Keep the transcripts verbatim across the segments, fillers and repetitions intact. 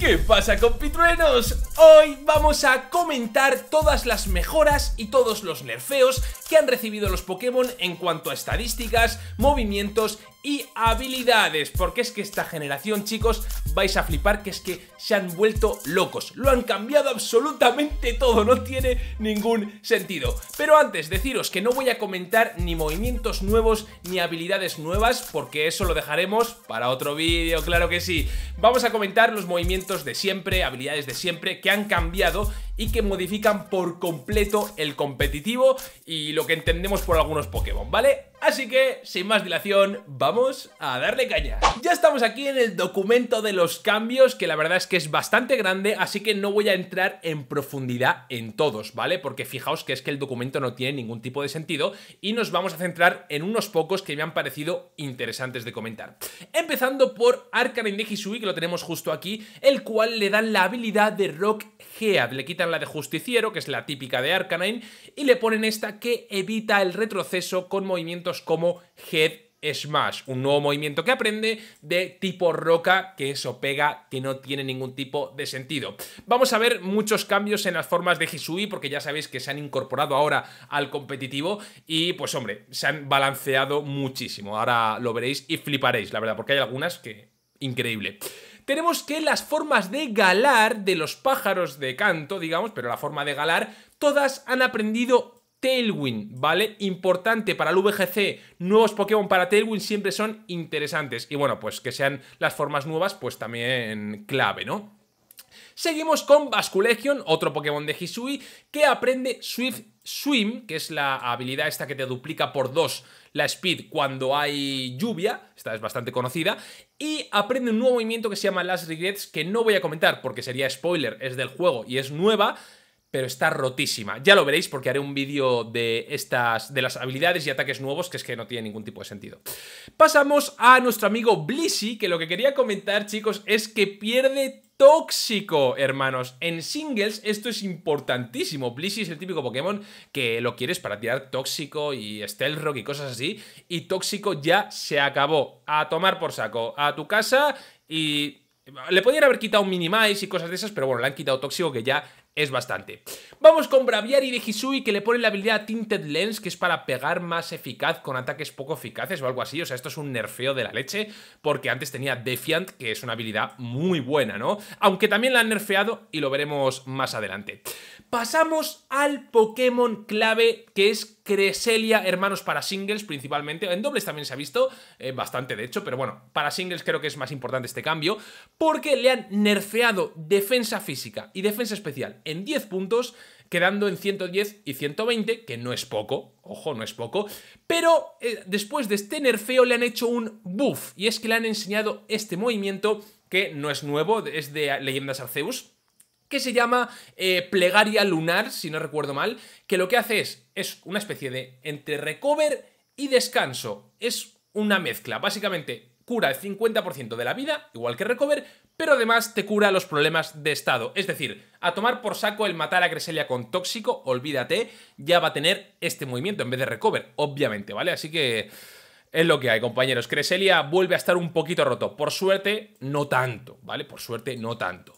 ¿Qué pasa, compitruenos? Hoy vamos a comentar todas las mejoras y todos los nerfeos que han recibido los Pokémon en cuanto a estadísticas, movimientos y habilidades, porque es que esta generación, chicos, vais a flipar, que es que se han vuelto locos, lo han cambiado absolutamente todo, no tiene ningún sentido. Pero antes, deciros que no voy a comentar ni movimientos nuevos ni habilidades nuevas, porque eso lo dejaremos para otro vídeo, claro que sí. Vamos a comentar los movimientos de siempre, habilidades de siempre, que han cambiado y que modifican por completo el competitivo y lo que entendemos por algunos Pokémon, ¿vale? Así que, sin más dilación, vamos a darle caña. Ya estamos aquí en el documento de los cambios, que la verdad es que es bastante grande, así que no voy a entrar en profundidad en todos, ¿vale? Porque fijaos que es que el documento no tiene ningún tipo de sentido y nos vamos a centrar en unos pocos que me han parecido interesantes de comentar. Empezando por Arcanine de Hisui, que lo tenemos justo aquí, el cual le dan la habilidad de Rock Head, le quitan la de Justiciero, que es la típica de Arcanine, y le ponen esta que evita el retroceso con movimientos como Head Smash, un nuevo movimiento que aprende de tipo roca, que eso pega, que no tiene ningún tipo de sentido. Vamos a ver muchos cambios en las formas de Hisui, porque ya sabéis que se han incorporado ahora al competitivo y pues hombre, se han balanceado muchísimo, ahora lo veréis y fliparéis, la verdad, porque hay algunas que... increíble. Tenemos que las formas de galar de los pájaros de canto, digamos, pero la forma de galar, todas han aprendido Tailwind, ¿vale? Importante para el V G C, nuevos Pokémon para Tailwind siempre son interesantes. Y bueno, pues que sean las formas nuevas, pues también clave, ¿no? Seguimos con Basculegion, otro Pokémon de Hisui, que aprende Swift Swim, que es la habilidad esta que te duplica por dos la speed cuando hay lluvia, esta es bastante conocida, y aprende un nuevo movimiento que se llama Last Regrets, que no voy a comentar porque sería spoiler, es del juego y es nueva, pero está rotísima. Ya lo veréis porque haré un vídeo de estas, de las habilidades y ataques nuevos, que es que no tiene ningún tipo de sentido. Pasamos a nuestro amigo Blissey, que lo que quería comentar, chicos, es que pierde tóxico, hermanos. En singles esto es importantísimo. Blissey es el típico Pokémon que lo quieres para tirar tóxico y Stealth Rock y cosas así, y tóxico ya se acabó. A tomar por saco, a tu casa. Y le podían haber quitado minimize y cosas de esas, pero bueno, le han quitado tóxico, que ya es bastante. Vamos con Braviary de Hisui, que le pone la habilidad Tinted Lens, que es para pegar más eficaz con ataques poco eficaces o algo así. O sea, esto es un nerfeo de la leche, porque antes tenía Defiant, que es una habilidad muy buena, ¿no? Aunque también la han nerfeado y lo veremos más adelante. Pasamos al Pokémon clave, que es Cresselia, hermanos, para singles principalmente. En dobles también se ha visto eh, bastante, de hecho, pero bueno, para singles creo que es más importante este cambio, porque le han nerfeado defensa física y defensa especial en diez puntos, quedando en ciento diez y ciento veinte, que no es poco, ojo, no es poco, pero eh, después de este nerfeo le han hecho un buff, y es que le han enseñado este movimiento, que no es nuevo, es de Leyendas Arceus, que se llama eh, Plegaria Lunar, si no recuerdo mal, que lo que hace es, es una especie de entre recover y descanso. Es una mezcla, básicamente cura el cincuenta por ciento de la vida, igual que recover, pero además te cura los problemas de estado. Es decir, a tomar por saco el matar a Cresselia con tóxico, olvídate, ya va a tener este movimiento en vez de recover, obviamente, ¿vale? Así que es lo que hay, compañeros. Cresselia vuelve a estar un poquito roto. Por suerte, no tanto, ¿vale? Por suerte, no tanto.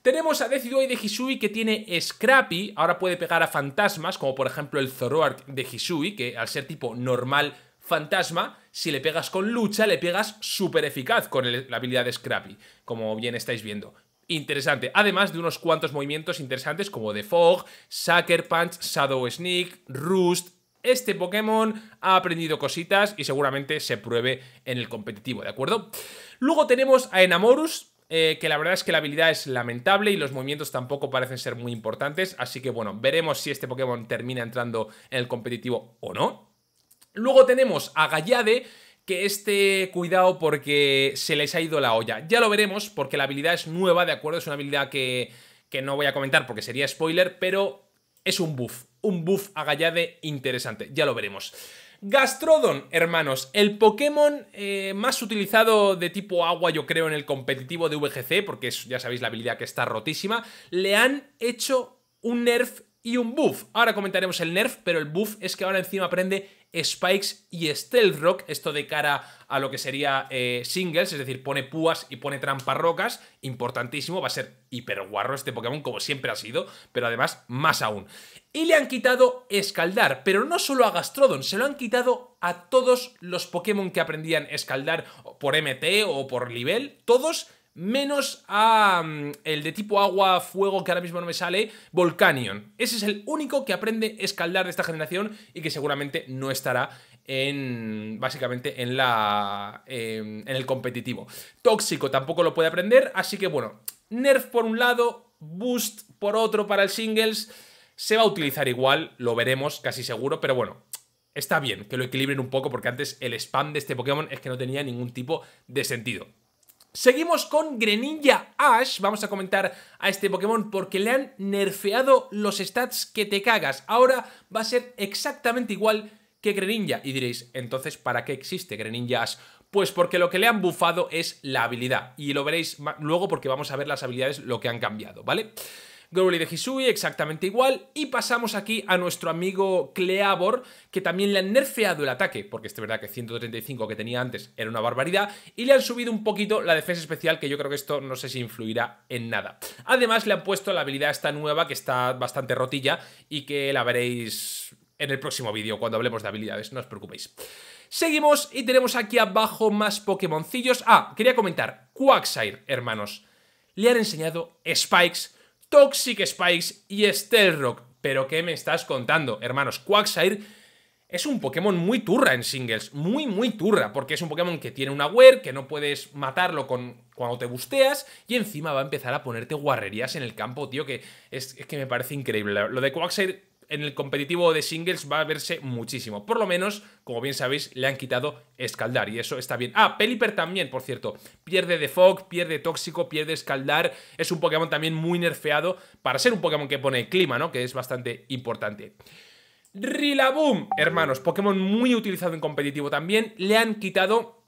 Tenemos a Decidueye de Hisui, que tiene Scrappy, ahora puede pegar a fantasmas, como por ejemplo el Zoroark de Hisui, que al ser tipo normal fantasma, si le pegas con lucha, le pegas súper eficaz con el, la habilidad de Scrappy, como bien estáis viendo. Interesante, además de unos cuantos movimientos interesantes como Defog, Sucker Punch, Shadow Sneak, Roost. Este Pokémon ha aprendido cositas y seguramente se pruebe en el competitivo, ¿de acuerdo? Luego tenemos a Enamorus, Eh, que la verdad es que la habilidad es lamentable y los movimientos tampoco parecen ser muy importantes, así que bueno, veremos si este Pokémon termina entrando en el competitivo o no. Luego tenemos a Gallade, que este, cuidado porque se les ha ido la olla. Ya lo veremos porque la habilidad es nueva, ¿de acuerdo? Es una habilidad que, que no voy a comentar porque sería spoiler, pero es un buff, un buff a Gallade interesante, ya lo veremos. Gastrodon, hermanos, el Pokémon eh, más utilizado de tipo agua, yo creo, en el competitivo de V G C, porque es, ya sabéis, la habilidad que está rotísima. Le han hecho un nerf y un buff. Ahora comentaremos el nerf, pero el buff es que ahora encima aprende Spikes y Stealth Rock, esto de cara a lo que sería eh, singles, es decir, pone púas y pone tramparrocas, importantísimo, va a ser hiperguarro este Pokémon como siempre ha sido, pero además más aún. Y le han quitado Escaldar, pero no solo a Gastrodon, se lo han quitado a todos los Pokémon que aprendían Escaldar por eme te o por nivel, todos menos a um, el de tipo agua, fuego, que ahora mismo no me sale, Volcanion. Ese es el único que aprende Escaldar de esta generación y que seguramente no estará en, básicamente, en la en, en el competitivo. Tóxico tampoco lo puede aprender, así que bueno, nerf por un lado, boost por otro para el singles. Se va a utilizar igual, lo veremos casi seguro, pero bueno, está bien que lo equilibren un poco porque antes el spam de este Pokémon es que no tenía ningún tipo de sentido. Seguimos con Greninja Ash, vamos a comentar a este Pokémon porque le han nerfeado los stats que te cagas. Ahora va a ser exactamente igual que Greninja. Y diréis, entonces, ¿para qué existe Greninja Ash? Pues porque lo que le han buffado es la habilidad. Y lo veréis luego porque vamos a ver las habilidades, lo que han cambiado, ¿vale? Growly de Hisui, exactamente igual. Y pasamos aquí a nuestro amigo Cleavor, que también le han nerfeado el ataque, porque es verdad que ciento treinta y cinco que tenía antes era una barbaridad, y le han subido un poquito la defensa especial, que yo creo que esto no sé si influirá en nada. Además, le han puesto la habilidad esta nueva, que está bastante rotilla, y que la veréis en el próximo vídeo, cuando hablemos de habilidades, no os preocupéis. Seguimos, y tenemos aquí abajo más Pokémoncillos. Ah, quería comentar, Quagsire, hermanos. Le han enseñado Spikes, Toxic Spikes y Stealth Rock. ¿Pero qué me estás contando, hermanos? Quagsire es un Pokémon muy turra en singles. Muy, muy turra. Porque es un Pokémon que tiene una wear, que no puedes matarlo con, cuando te busteas. Y encima va a empezar a ponerte guarrerías en el campo, tío. Que es, es que me parece increíble. Lo de Quagsire en el competitivo de singles va a verse muchísimo. Por lo menos, como bien sabéis, le han quitado Escaldar. Y eso está bien. Ah, Pelipper también, por cierto. Pierde Defog, pierde Tóxico, pierde Escaldar. Es un Pokémon también muy nerfeado para ser un Pokémon que pone clima, ¿no? Que es bastante importante. Rillaboom, hermanos. Pokémon muy utilizado en competitivo también. Le han quitado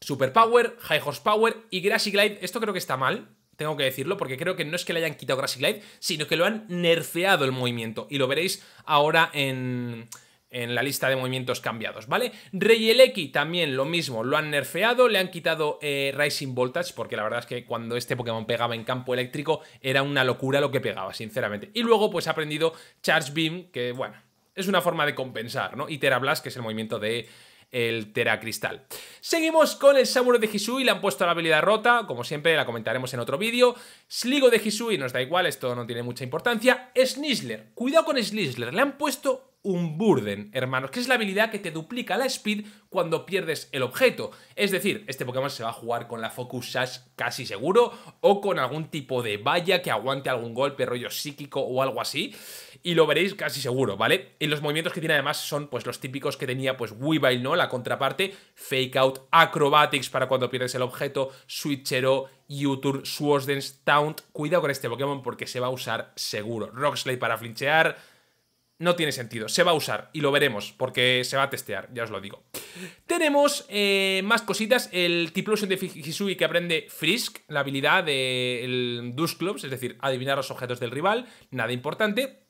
Superpower, High Horsepower y Grassy Glide. Esto creo que está mal. Tengo que decirlo porque creo que no es que le hayan quitado Grassy Glide, sino que lo han nerfeado el movimiento. Y lo veréis ahora en, en la lista de movimientos cambiados, ¿vale? Regieleki también lo mismo, lo han nerfeado, le han quitado eh, Rising Voltage, porque la verdad es que cuando este Pokémon pegaba en campo eléctrico era una locura lo que pegaba, sinceramente. Y luego pues ha aprendido Charge Beam, que bueno, es una forma de compensar, ¿no? Y Terra Blast, que es el movimiento de... el Teracristal. Seguimos con el Samurai de Hisui, le han puesto la habilidad rota, como siempre la comentaremos en otro vídeo. Sligo de Hisui, nos da igual, esto no tiene mucha importancia. Snizzler, cuidado con Snizzler, le han puesto un Burden, hermanos, que es la habilidad que te duplica la speed cuando pierdes el objeto. Es decir, este Pokémon se va a jugar con la Focus Sash casi seguro, o con algún tipo de valla que aguante algún golpe, rollo psíquico o algo así, y lo veréis casi seguro, ¿vale? Y los movimientos que tiene además son pues los típicos que tenía pues Weavile, ¿no? La contraparte, Fake Out, Acrobatics para cuando pierdes el objeto, Switchero, U-Turn, Swordsdance, Taunt. Cuidado con este Pokémon porque se va a usar seguro. Rockslide para flinchear. No tiene sentido, se va a usar y lo veremos porque se va a testear, ya os lo digo. Tenemos eh, más cositas, el Tiplosion de Hisui que aprende Frisk, la habilidad del Dusclops, es decir, adivinar los objetos del rival, nada importante.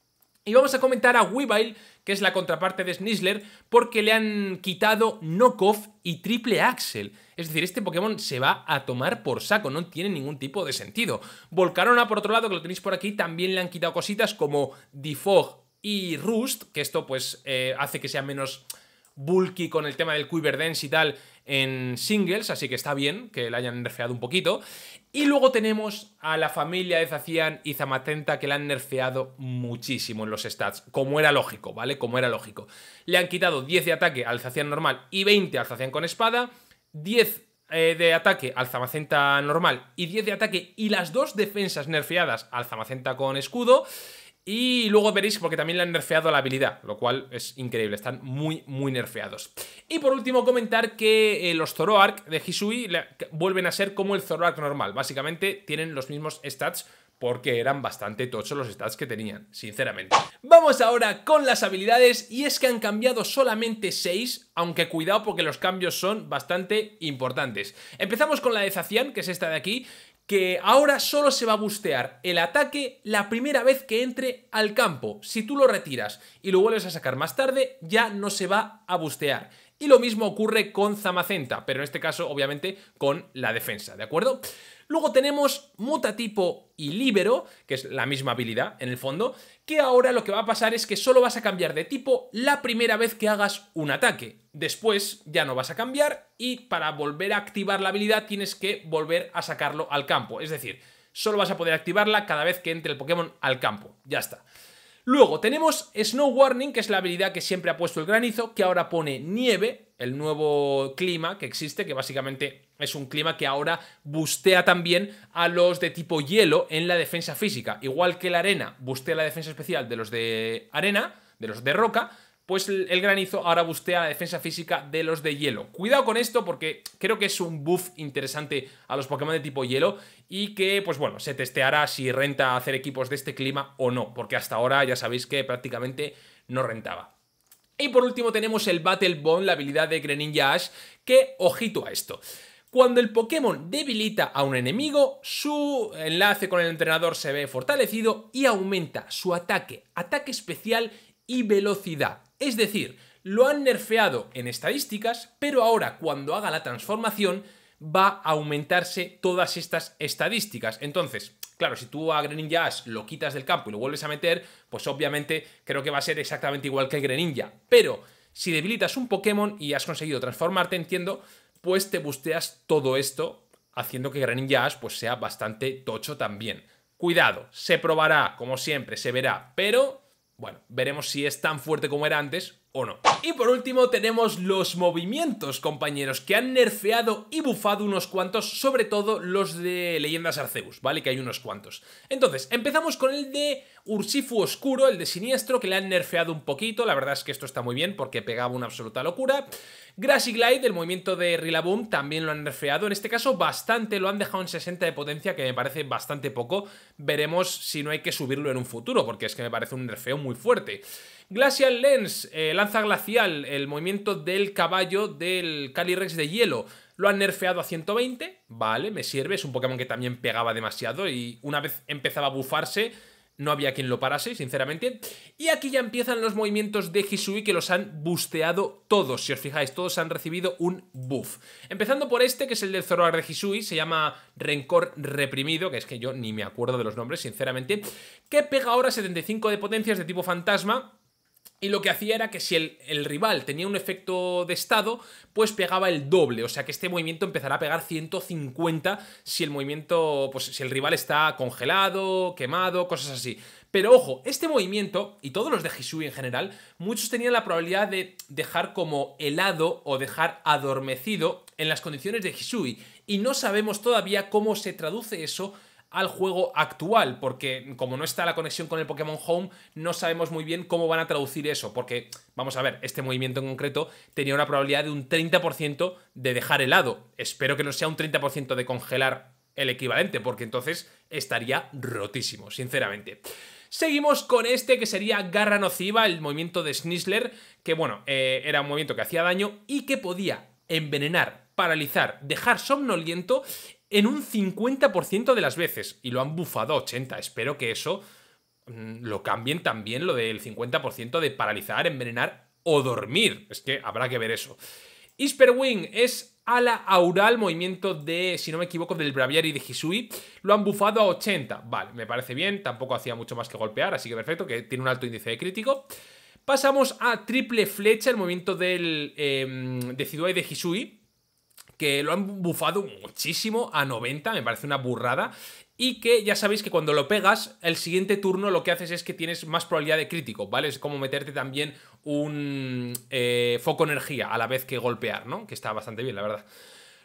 Y vamos a comentar a Weavile, que es la contraparte de Snizzler, porque le han quitado Knockoff y Triple Axel. Es decir, este Pokémon se va a tomar por saco, no tiene ningún tipo de sentido. Volcarona, por otro lado, que lo tenéis por aquí, también le han quitado cositas como Defog y Roost, que esto pues eh, hace que sea menos bulky con el tema del Quiver Dance y tal en singles, así que está bien que la hayan nerfeado un poquito. Y luego tenemos a la familia de Zacian y Zamacenta, que la han nerfeado muchísimo en los stats, como era lógico, ¿vale? Como era lógico. Le han quitado diez de ataque al Zacian normal y veinte al Zacian con espada, diez eh, de ataque al Zamacenta normal y diez de ataque, y las dos defensas nerfeadas al Zamacenta con escudo. Y luego veréis porque también le han nerfeado la habilidad, lo cual es increíble, están muy, muy nerfeados. Y por último comentar que eh, los Zoroark de Hisui le, vuelven a ser como el Zoroark normal. Básicamente tienen los mismos stats porque eran bastante tochos los stats que tenían, sinceramente. Vamos ahora con las habilidades, y es que han cambiado solamente seis, aunque cuidado porque los cambios son bastante importantes. Empezamos con la de Zacian, que es esta de aquí, que ahora solo se va a bustear el ataque la primera vez que entre al campo. Si tú lo retiras y lo vuelves a sacar más tarde, ya no se va a bustear. Y lo mismo ocurre con Zamacenta, pero en este caso, obviamente, con la defensa, ¿de acuerdo? Luego tenemos Mutatipo y Libero, que es la misma habilidad, en el fondo, que ahora lo que va a pasar es que solo vas a cambiar de tipo la primera vez que hagas un ataque. Después ya no vas a cambiar y para volver a activar la habilidad tienes que volver a sacarlo al campo. Es decir, solo vas a poder activarla cada vez que entre el Pokémon al campo. Ya está. Luego tenemos Snow Warning, que es la habilidad que siempre ha puesto el granizo, que ahora pone nieve, el nuevo clima que existe, que básicamente es un clima que ahora bustea también a los de tipo hielo en la defensa física. Igual que la arena bustea la defensa especial de los de arena, de los de roca, pues el granizo ahora bustea la defensa física de los de hielo. Cuidado con esto porque creo que es un buff interesante a los Pokémon de tipo hielo y que, pues bueno, se testeará si renta hacer equipos de este clima o no, porque hasta ahora ya sabéis que prácticamente no rentaba. Y por último tenemos el Battle Bond, la habilidad de Greninja Ash, que, ojito a esto, cuando el Pokémon debilita a un enemigo, su enlace con el entrenador se ve fortalecido y aumenta su ataque, ataque especial y velocidad. Es decir, lo han nerfeado en estadísticas, pero ahora cuando haga la transformación va a aumentarse todas estas estadísticas. Entonces, claro, si tú a Greninja Ash lo quitas del campo y lo vuelves a meter, pues obviamente creo que va a ser exactamente igual que el Greninja. Pero si debilitas un Pokémon y has conseguido transformarte, entiendo, pues te busteas todo esto, haciendo que Greninja Ash pues, sea bastante tocho también. Cuidado, se probará, como siempre, se verá, pero... bueno, veremos si es tan fuerte como era antes o no. Y por último tenemos los movimientos, compañeros, que han nerfeado y bufado unos cuantos, sobre todo los de Leyendas Arceus, ¿vale? Que hay unos cuantos. Entonces, empezamos con el de Urshifu Oscuro, el de Siniestro, que le han nerfeado un poquito. La verdad es que esto está muy bien porque pegaba una absoluta locura. Grassy Glide, el movimiento de Rillaboom, también lo han nerfeado. En este caso bastante, lo han dejado en sesenta de potencia, que me parece bastante poco. Veremos si no hay que subirlo en un futuro, porque es que me parece un nerfeo muy fuerte. Glacial Lens, eh, lanza glacial, el movimiento del caballo del Calyrex de hielo, lo han nerfeado a ciento veinte, vale, me sirve, es un Pokémon que también pegaba demasiado y una vez empezaba a bufarse no había quien lo parase, sinceramente. Y aquí ya empiezan los movimientos de Hisui, que los han busteado todos, si os fijáis, todos han recibido un buff. Empezando por este, que es el del Zoroark de Hisui, se llama Rencor Reprimido, que es que yo ni me acuerdo de los nombres, sinceramente, que pega ahora setenta y cinco de potencias de tipo fantasma. Y lo que hacía era que si el, el rival tenía un efecto de estado, pues pegaba el doble. O sea que este movimiento empezará a pegar ciento cincuenta si el movimiento, pues si el rival está congelado, quemado, cosas así. Pero ojo, este movimiento, y todos los de Hisui en general, muchos tenían la probabilidad de dejar como helado o dejar adormecido en las condiciones de Hisui. Y no sabemos todavía cómo se traduce eso al juego actual, porque como no está la conexión con el Pokémon Home, no sabemos muy bien cómo van a traducir eso, porque, vamos a ver, este movimiento en concreto tenía una probabilidad de un treinta por ciento de dejar helado. Espero que no sea un treinta por ciento de congelar el equivalente, porque entonces estaría rotísimo, sinceramente. Seguimos con este que sería Garra Nociva, el movimiento de Snizzler, que bueno, eh, era un movimiento que hacía daño y que podía envenenar, paralizar, dejar somnoliento en un cincuenta por ciento de las veces, y lo han bufado a ochenta. Espero que eso mmm, lo cambien también, lo del cincuenta por ciento de paralizar, envenenar o dormir. Es que habrá que ver eso. Hisperwing es ala aural, movimiento de, si no me equivoco, del Braviary de Hisui. Lo han bufado a ochenta. Vale, me parece bien. Tampoco hacía mucho más que golpear, así que perfecto, que tiene un alto índice de crítico. Pasamos a Triple Flecha, el movimiento del eh, Decidueye de Hisui, que lo han bufado muchísimo a noventa, me parece una burrada, y que ya sabéis que cuando lo pegas, el siguiente turno lo que haces es que tienes más probabilidad de crítico, ¿vale? Es como meterte también un eh, foco energía a la vez que golpear, ¿no? Que está bastante bien, la verdad.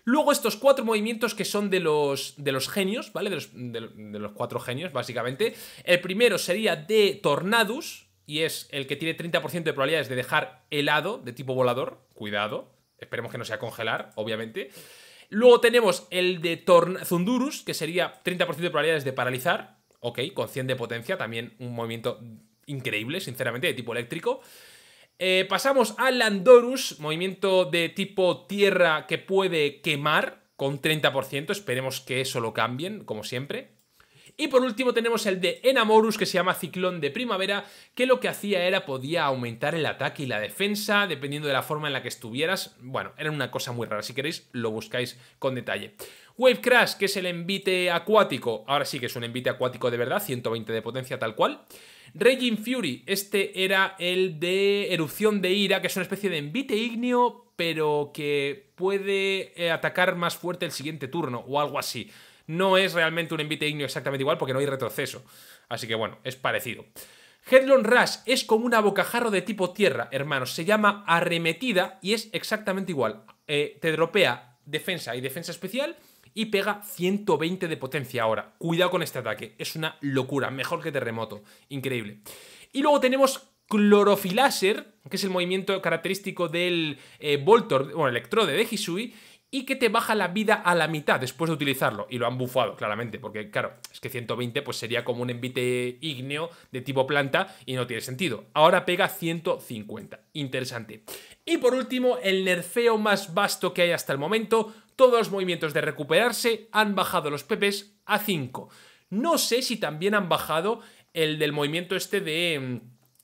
Luego estos cuatro movimientos que son de los, de los genios, ¿vale? De los, de, de los cuatro genios, básicamente. El primero sería de Tornadus, y es el que tiene treinta por ciento de probabilidades de dejar helado de tipo volador, cuidado. Esperemos que no sea congelar, obviamente. Luego tenemos el de Zundurus, que sería treinta por ciento de probabilidades de paralizar. Ok, con cien de potencia, también un movimiento increíble, sinceramente, de tipo eléctrico. Eh, pasamos a Landorus, movimiento de tipo tierra que puede quemar, con treinta por ciento. Esperemos que eso lo cambien, como siempre. Y por último tenemos el de Enamorus, que se llama Ciclón de Primavera, que lo que hacía era podía aumentar el ataque y la defensa, dependiendo de la forma en la que estuvieras. Bueno, era una cosa muy rara. Si queréis, lo buscáis con detalle. Wave Crash, que es el envite acuático. Ahora sí que es un envite acuático de verdad, ciento veinte de potencia tal cual. Raging Fury, este era el de Erupción de Ira, que es una especie de envite ígneo, pero que puede eh, atacar más fuerte el siguiente turno o algo así. No es realmente un envite ígneo exactamente igual porque no hay retroceso. Así que bueno, es parecido. Headlong Rush es como una bocajarro de tipo tierra, hermanos. Se llama Arremetida y es exactamente igual. Eh, te dropea defensa y defensa especial y pega ciento veinte de potencia ahora. Cuidado con este ataque. Es una locura. Mejor que terremoto. Increíble. Y luego tenemos Clorofiláser, que es el movimiento característico del eh, Voltor, bueno, Electrode de Hisui, y que te baja la vida a la mitad después de utilizarlo. Y lo han bufado, claramente, porque, claro, es que ciento veinte pues sería como un envite ígneo de tipo planta y no tiene sentido. Ahora pega ciento cincuenta. Interesante. Y por último, el nerfeo más vasto que hay hasta el momento. Todos los movimientos de recuperarse han bajado los P Pes a cinco. No sé si también han bajado el del movimiento este de...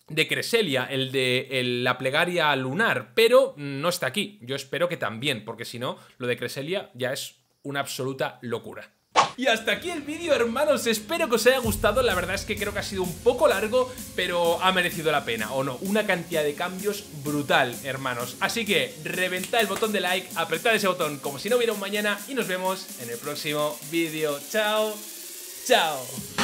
de Cresselia, el de el, la Plegaria Lunar, pero no está aquí. Yo espero que también, porque si no, lo de Cresselia ya es una absoluta locura. Y hasta aquí el vídeo, hermanos. Espero que os haya gustado. La verdad es que creo que ha sido un poco largo, pero ha merecido la pena, ¿o no? Una cantidad de cambios brutal, hermanos. Así que reventad el botón de like, apretad ese botón como si no hubiera un mañana y nos vemos en el próximo vídeo. Chao, chao.